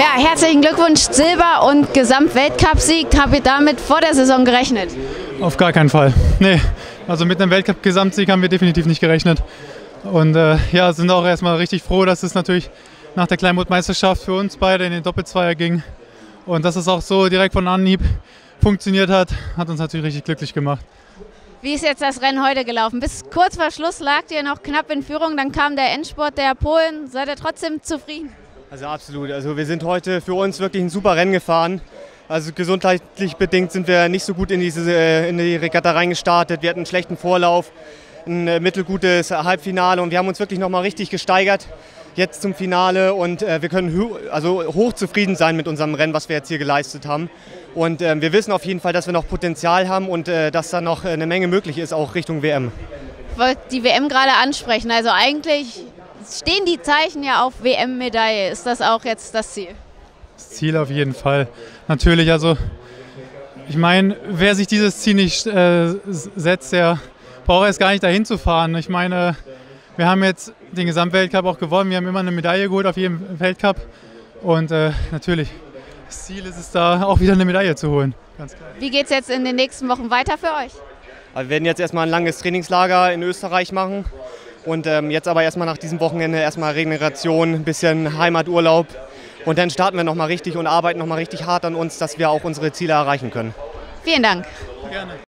Ja, herzlichen Glückwunsch, Silber- und Gesamtweltcup-Sieg. Habt ihr damit vor der Saison gerechnet? Auf gar keinen Fall. Nee, also mit einem Weltcup-Gesamtsieg haben wir definitiv nicht gerechnet. Und ja, sind auch erstmal richtig froh, dass es natürlich nach der Kleinbootmeisterschaft für uns beide in den Doppelzweier ging. Und dass es auch so direkt von Anhieb funktioniert hat, hat uns natürlich richtig glücklich gemacht. Wie ist jetzt das Rennen heute gelaufen? Bis kurz vor Schluss lagt ihr noch knapp in Führung, dann kam der Endspurt der Polen. Seid ihr trotzdem zufrieden? Also absolut. Also wir sind heute für uns wirklich ein super Rennen gefahren. Also gesundheitlich bedingt sind wir nicht so gut in die Regatta reingestartet. Wir hatten einen schlechten Vorlauf, ein mittelgutes Halbfinale und wir haben uns wirklich nochmal richtig gesteigert jetzt zum Finale und wir können hoch zufrieden sein mit unserem Rennen, was wir jetzt hier geleistet haben. Und wir wissen auf jeden Fall, dass wir noch Potenzial haben und dass da noch eine Menge möglich ist, auch Richtung WM. Ich wollte die WM gerade ansprechen, also eigentlich stehen die Zeichen ja auf WM-Medaille. Ist das auch jetzt das Ziel? Das Ziel auf jeden Fall. Natürlich, also ich meine, wer sich dieses Ziel nicht setzt, der braucht erst gar nicht dahin zu fahren. Ich meine, wir haben jetzt den Gesamtweltcup auch gewonnen, wir haben immer eine Medaille geholt auf jedem Weltcup und natürlich, das Ziel ist es da, auch wieder eine Medaille zu holen. Ganz klar. Wie geht es jetzt in den nächsten Wochen weiter für euch? Wir werden jetzt erstmal ein langes Trainingslager in Österreich machen und jetzt aber erstmal nach diesem Wochenende erstmal Regeneration, ein bisschen Heimaturlaub und dann starten wir nochmal richtig und arbeiten nochmal richtig hart an uns, dass wir auch unsere Ziele erreichen können. Vielen Dank. Gerne.